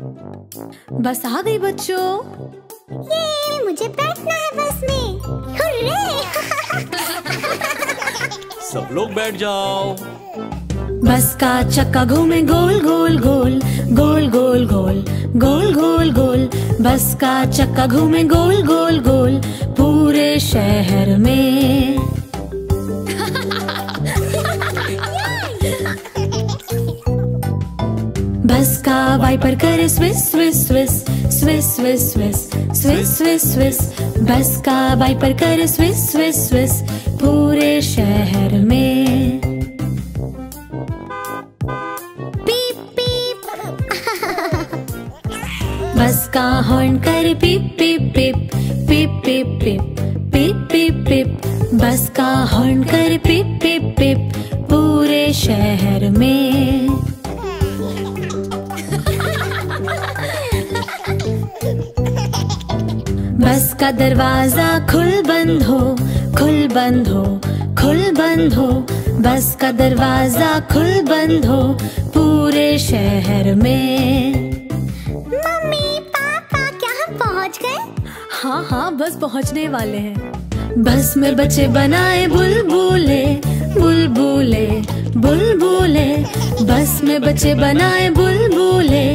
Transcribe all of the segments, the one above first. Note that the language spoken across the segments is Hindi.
बस आ गई बच्चों। ये मुझे बैठना है बस में। हुर्रे! सब लोग बैठ जाओ। बस का चक्का घूमे गोल गोल गोल गोल गोल गोल गोल गोल गोल। बस का चक्का घूमे गोल गोल गोल पूरे शहर में। बस का वाइपर करे swish swish swish swish swish swish swish swish swish. Bus का वाइपर करे स्विश स्विश स्विश पूरे शहर में। पीप पीप। बस का हॉर्न करे पीप पीप पीप पीप पीप पीप पीप पीप पीप। बस का हॉर्न करे पीप पीप पीप पूरे शहर में। बस का दरवाजा खुल बंद हो खुल बंद हो। बस का दरवाजा खुल बंद हो पूरे शहर में। मम्मी पापा क्या हम पहुँच गए? हाँ हाँ बस पहुँचने वाले हैं। बस में बच्चे बनाए बुलबुले बुलबुले बुलबुले। बस में बच्चे बनाए बुलबुले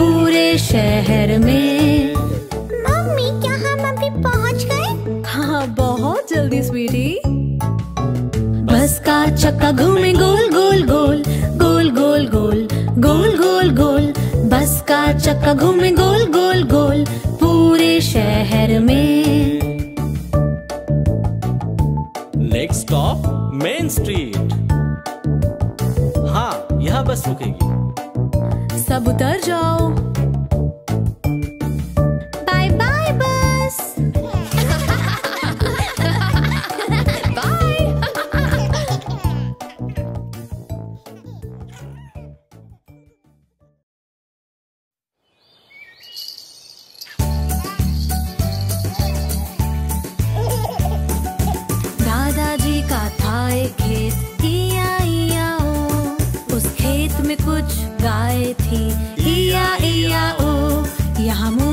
पूरे शहर में। बहुत जल्दी स्वीटी। बस का चक्का घूमे गोल गोल गोल गोल गोल गोल गोल गोल गोल। बस का चक्का घूमे गोल गोल गोल पूरे शहर में। Next stop main street. हाँ यहाँ बस रुकेगी। सब उतर जाओ। बाय बाय बस। गाय थी इया इया ओ। यहाँ मू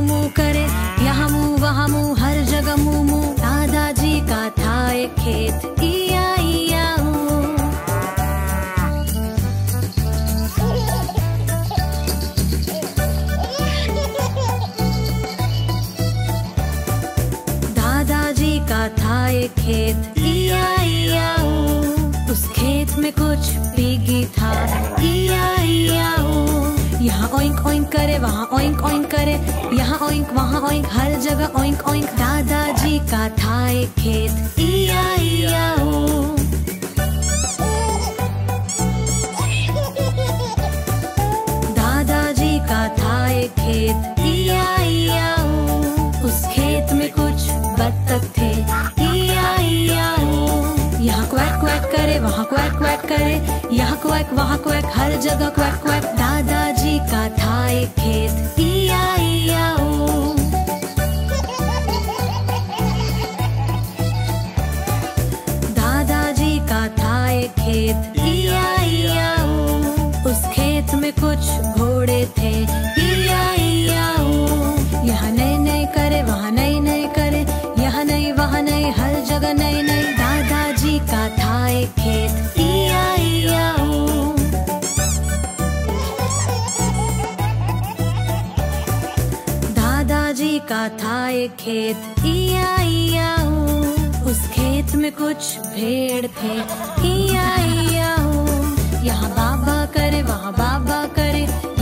मू करे यहाँ मू वहाँ मू हर जगह मू मू। दादाजी का था एक खेत इया इया ओ। दादाजी का था एक खेत इया इया ओ। उस खेत में कुछ भीगी था इया इया ओ। यहाँ ओइंक ओइंक करे वहाँ ओइंक करे यहाँ ओइंक वहाँ ओइंक हर जगह ओइंक ओइंक। दादाजी का था एक खेत इया इया ओ। दादाजी का था एक खेत इया इया ओ। उस खेत में कुछ बत्तख थे इया इया ओ। यहाँ क्वैक क्वैक करे वहाँ क्वैक क्वैक करे यहाँ क्वैक वहाँ क्वैक हर जगह क्वैक क्वैक। दादाजी का था एक खेत इया इया ओ। दादाजी का था एक खेत इया इया ओ। उस खेत में कुछ घोड़े थे इया इया ओ। यहाँ नए नए करे वहाँ नए नए करे यहाँ नए वहाँ नए हर जगह नए नए। दादाजी का था एक खेत इया इया ओ। दादाजी का था एक खेत इया इया ओ। उस खेत में कुछ भेड़ थे इया इया ओ। यहाँ बाबा करे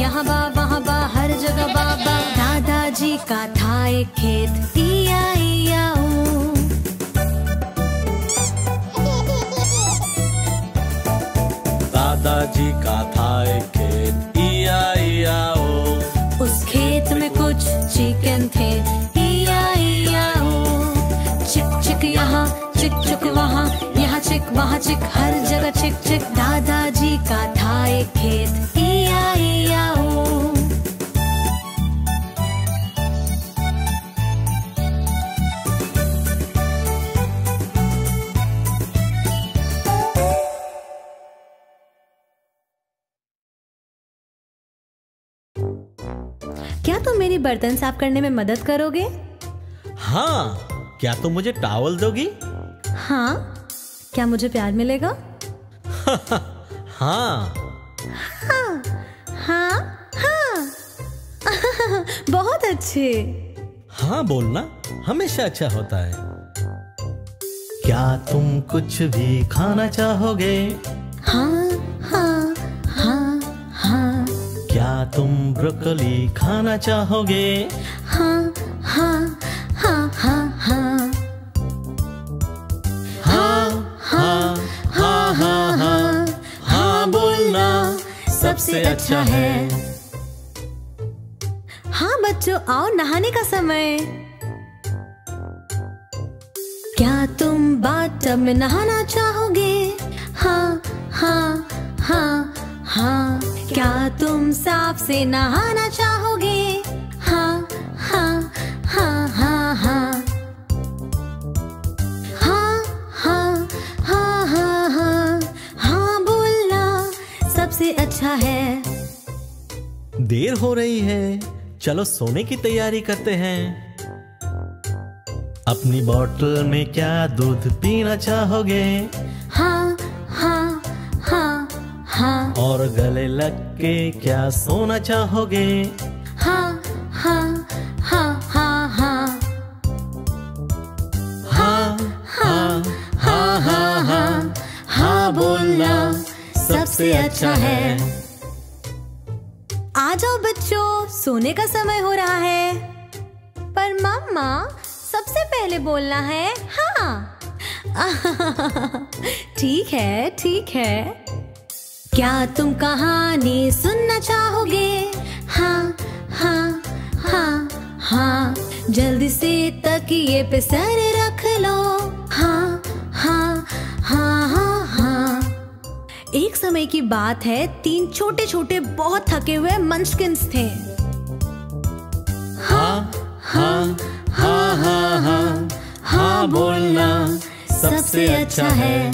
यहाँ बा वहाँ बा हर जगह बाबा। दादाजी का था एक खेत इया इया ओ। दादाजी का था एक खेत इया इया ओ। उस खेत में कुछ चिकन थे इया इया ओ। चिक चिक यहाँ चिक चिक वहाँ चिक हर जगह चिक चिक। दादाजी का था एक खेत इया इया ओ। क्या तुम मेरी बर्तन साफ करने में मदद करोगे? हाँ। क्या तुम मुझे टॉवल दोगी? हाँ। क्या मुझे प्यार मिलेगा? हाँ। हाँ, हाँ, हाँ। बहुत अच्छे। हाँ बोलना हमेशा अच्छा होता है। क्या तुम कुछ भी खाना चाहोगे? हाँ, हाँ, हाँ, हाँ। क्या तुम ब्रोकोली खाना चाहोगे? हाँ, हाँ, हाँ, हाँ, हाँ। सबसे अच्छा है। हाँ बच्चों, आओ नहाने का समय। क्या तुम बाथटब में नहाना चाहोगे? हाँ, हाँ, हाँ, हाँ। क्या तुम साफ से नहाना चाहोगे? हाँ, हाँ, हाँ, हाँ, हाँ। अच्छा है। देर हो रही है, चलो सोने की तैयारी करते हैं। अपनी बोतल में क्या दूध पीना चाहोगे? हाँ, हाँ, हाँ, हाँ। और गले लग के क्या सोना चाहोगे? हाँ, हाँ, हाँ, हाँ, हाँ। हाँ, हाँ, हाँ, हाँ, हाँ। हाँ बोलना सबसे अच्छा है। आ जाओ बच्चों, सोने का समय हो रहा है। पर मम्मा, सबसे पहले बोलना है हाँ। ठीक है, ठीक है। क्या तुम कहानी सुनना चाहोगे? हाँ, हाँ, हाँ, हाँ। जल्दी से तकिए पे सर रख लो। हाँ, हाँ, हाँ, हाँ, हाँ। एक समय की बात है, तीन छोटे छोटे बहुत थके हुए मंचकिंस थे। हाँ, हाँ, हाँ, हाँ, हाँ। हाँ बोलना सबसे अच्छा है।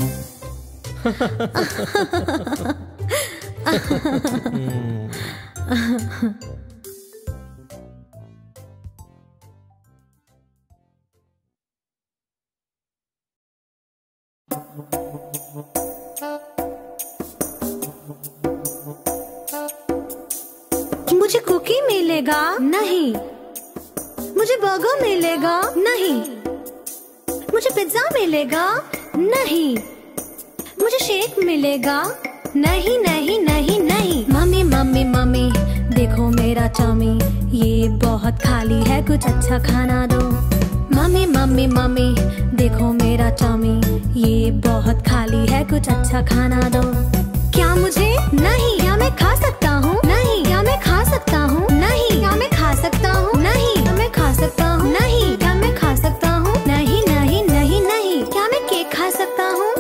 मुझे कुकी मिलेगा? नहीं। मुझे बर्गर मिलेगा? नहीं। मुझे पिज्जा मिलेगा? नहीं। मुझे शेक मिलेगा? नहीं, नहीं, नहीं, नहीं। मम्मी, मम्मी, मम्मी, देखो मेरा टमी, ये बहुत खाली है, कुछ अच्छा खाना दो। मम्मी, मम्मी, मम्मी, देखो मेरा टमी, ये बहुत खाली है, कुछ अच्छा खाना दो। क्या मुझे? नहीं। क्या मैं खा सकता हूँ? नहीं। क्या मैं खा सकता हूँ? नहीं। क्या मैं खा सकता हूँ? नहीं। क्या मैं खा सकता हूँ? नहीं। क्या मैं खा सकता हूँ? नहीं, नहीं, नहीं, नहीं। क्या मैं केक खा सकता हूँ?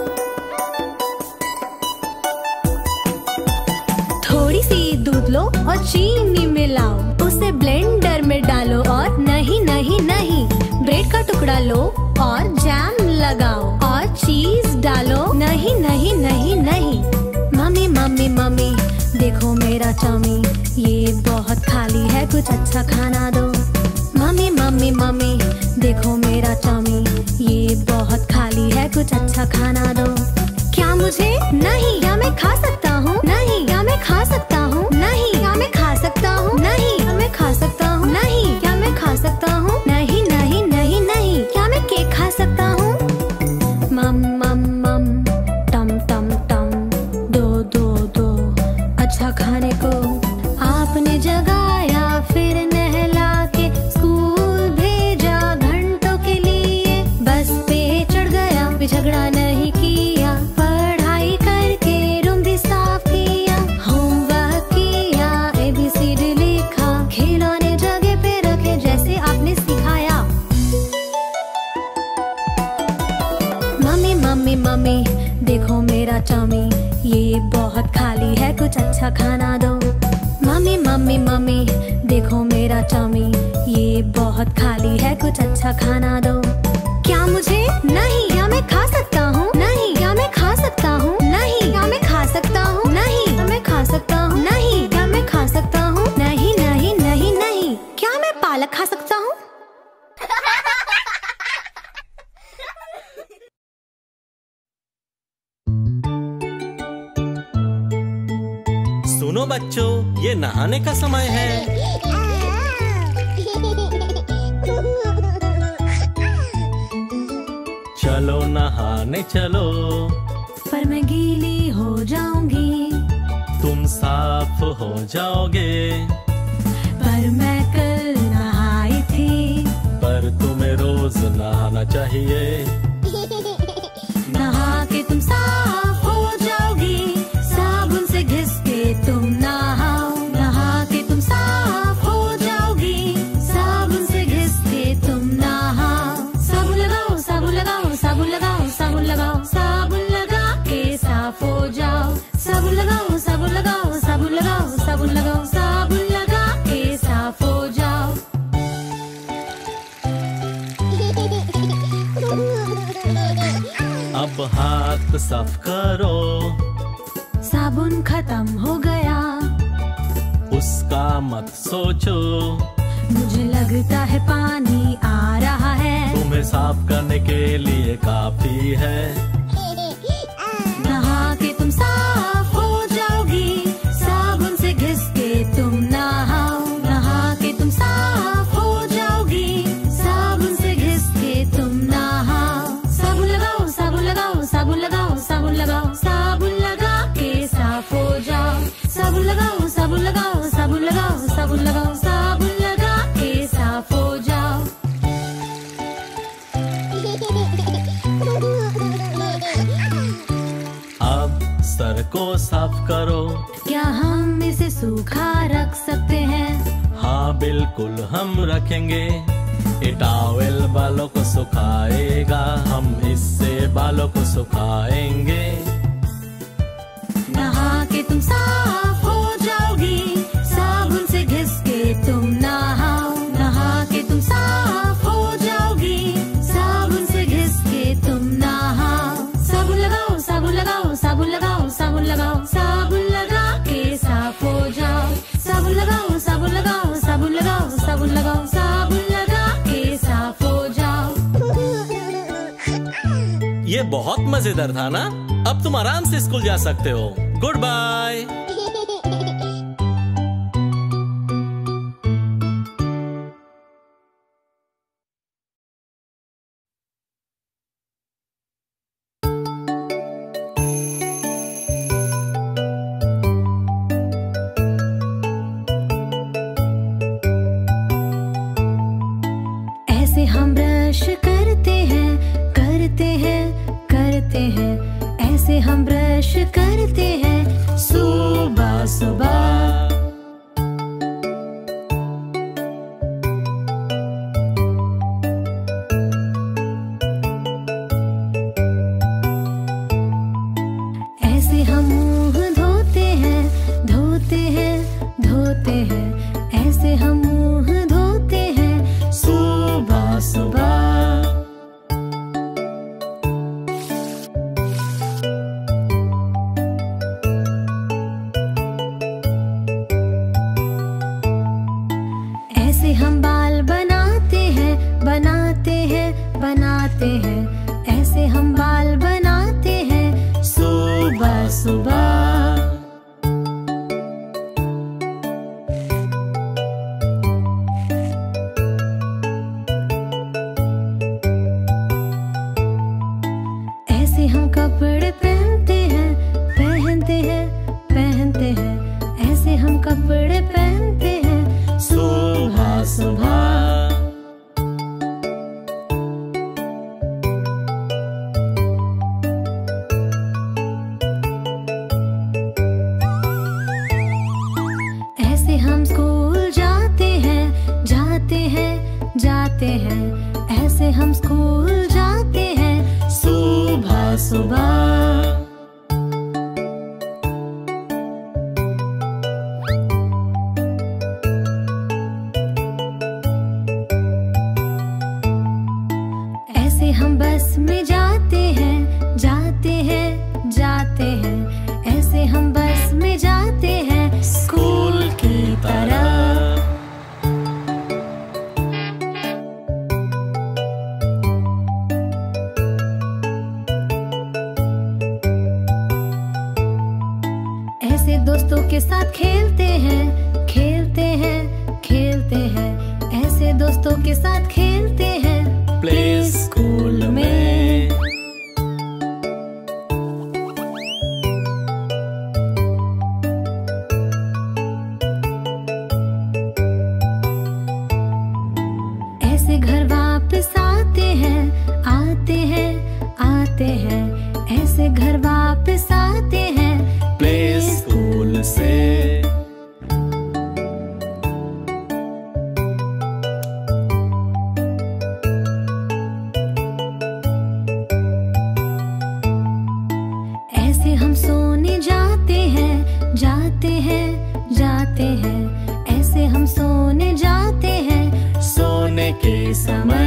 थोड़ी सी दूध लो और चीनी मिलाओ, उसे ब्लेंडर में डालो और नहीं, नहीं, नहीं। ब्रेड का टुकड़ा लो और जैम लगाओ और चीज डालो। नहीं, नहीं, नहीं, नहीं। मम्मी, मम्मी, मम्मी, देखो मेरा टमी, ये बहुत खाली है, कुछ अच्छा खाना दो। मम्मी, मम्मी, मम्मी, देखो मेरा टमी, ये बहुत खाली है, कुछ अच्छा खाना दो। क्या मुझे? नहीं। क्या मैं खा सकता हूँ? नहीं। क्या मैं खा सकता हूँ? नहीं। क्या मैं खा सकता हूँ? नहीं। क्या मैं खा सकता हूँ? नहीं। क्या मैं खा सकता हूँ? नहीं, नहीं, नहीं, नहीं। क्या मैं केक खा सकता हूँ? मम मम मम, टम टम टम, दो दो अच्छा खाने को। आपने जगाया, फिर नहला के स्कूल भेजा घंटों के लिए। बस पे चढ़ गया, झगड़ा नहीं किया, पढ़ाई करके रूम भी साफ किया, होमवर्क किया, ABCD लिखा, खिलौने जगह पे रखे जैसे आपने सिखाया। मम्मी, मम्मी, मम्मी, देखो मेरा टमी, ये बहुत खाली है, कुछ अच्छा खाना दो। मम्मी, मम्मी, मम्मी, देखो मेरा टमी, ये बहुत खाली है, कुछ अच्छा खाना दो। क्या मुझे? नहीं। क्या मैं खा सकता हूँ? नहीं। क्या मैं खा सकता हूँ? नहीं। क्या मैं खा सकता हूँ? नहीं। क्या मैं खा सकता हूँ? नहीं। क्या मैं खा सकता हूँ? नहीं, नहीं, नहीं, नहीं। बच्चों, ये नहाने का समय है। चलो नहाने चलो। पर मैं गीली हो जाऊंगी। तुम साफ हो जाओगे। पर मैं कल नहाई थी। पर तुम्हें रोज नहाना चाहिए। नहा के तुम साफ हो जाओगी। साबुन से घिस के तुम नहाओ। नहा के तुम साफ हो जाओगी। साबुन से घिस के तुम नहाओ। साबुन लगाओ, साबुन लगाओ, साबुन लगाओ, साबुन लगाओ, साबुन लगा के साफ हो जाओ। साबुन लगाओ, साबुन लगाओ, साबुन लगाओ, साबुन लगाओ, साबुन लगा के साफ हो जाओ। अब हाथ साफ करो। साबुन खत्म हो गया। उसका मत सोचो। मुझे लगता है पानी आ रहा है। तुम्हें साफ करने के लिए काफी है। नहा के तुम साफ हो जाओगी। साबुन से घिस के तुम नहाओ। नहा के तुम साफ हो जाओगी। साबुन से घिस के तुम नहाओ। साबुन लगाओ, साबुन लगाओ, साबुन लगाओ, साबुन लगाओ, साबुन लगा के साफ हो जाओ। साबुन लगाओ, साबुन लगाओ, साबुन लगाओ, साबुन लगाओ, साबुन लगा के साफ हो जाओ। अब सर को साफ करो। क्या हम इसे सूखा रख सकते हैं? हाँ बिल्कुल, हम रखेंगे। ये टॉवेल बालों को सुखाएगा। हम इससे बालों को सुखाएंगे। नहा के तुम साफ हो जाओगी। साबुन से घिस के तुम नहाओ। नहा के तुम साफ हो जाओगी। साबुन से घिस के तुम नहाओ। साबुन लगाओ, साबुन लगाओ, साबुन लगाओ, साबुन लगाओ, साबुन लगा के साफ हो जाओ। साबुन लगाओ, साबुन लगाओ, साबुन लगाओ, साबुन लगाओ, साबुन लगा के साफ हो जाओ। ये बहुत मजेदार था ना? अब तुम आराम से स्कूल जा सकते हो। Good bye. ऐसे हम ब्रश करते हैं, करते हैं। ऐसे हम ब्रश करते हैं सुबह सुबह। ऐसे हम मुंह धोते हैं, धोते हैं, धोते हैं। ऐसे हम मुंह धोते हैं सुबह सुबह। बनाते हैं, ऐसे हम बाल बनाते हैं सुबह सुबह। ऐसे हम कपड़े पहनते हैं, पहनते हैं, पहनते हैं। ऐसे हम कपड़े पहनते हैं सुबह सुबह। जाते हैं, ऐसे हम स्कूल जाते हैं सुबह सुबह। ऐसे हम बस में जाते हैं, जाते हैं, जाते हैं। ऐसे हम बस में जाते हैं स्कूल की तरह। समय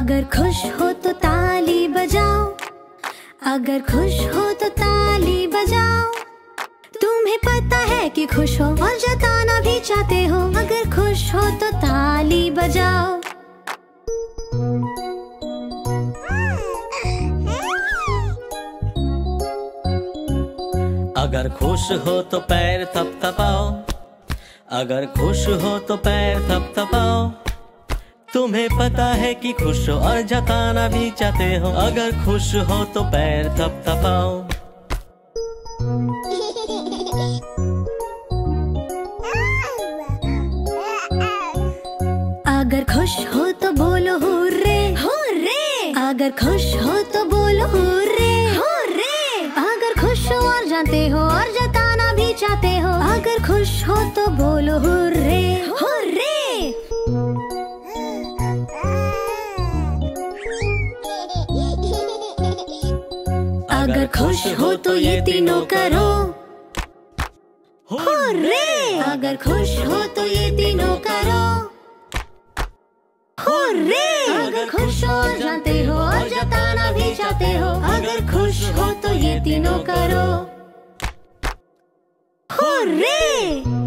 अगर खुश हो तो ताली बजाओ, अगर खुश हो तो ताली बजाओ। तुम्हें पता है कि खुश हो और जताना भी चाहते हो। अगर खुश हो तो ताली बजाओ। अगर खुश हो तो पैर थपथपाओ, अगर खुश हो तो पैर थपथपाओ। तुम्हें पता है कि खुश हो और जताना भी चाहते हो। अगर खुश हो तो पैर थपथपाओ। अगर खुश हो तो बोलो हुर्रे हुर्रे, अगर खुश हो तो बोलो हुर्रे हुर्रे। अगर खुश हो और जानते हो और जताना भी चाहते हो। अगर खुश हो तो बोलो हुर्रे हुर्रे। अगर खुश हो तो ये तीनों करो हुर्रे। अगर खुश हो तो ये तीनों करो हुर्रे। अगर खुश हो और जानते हो और जताना भी चाहते हो। अगर खुश हो तो ये तीनों करो हुर्रे।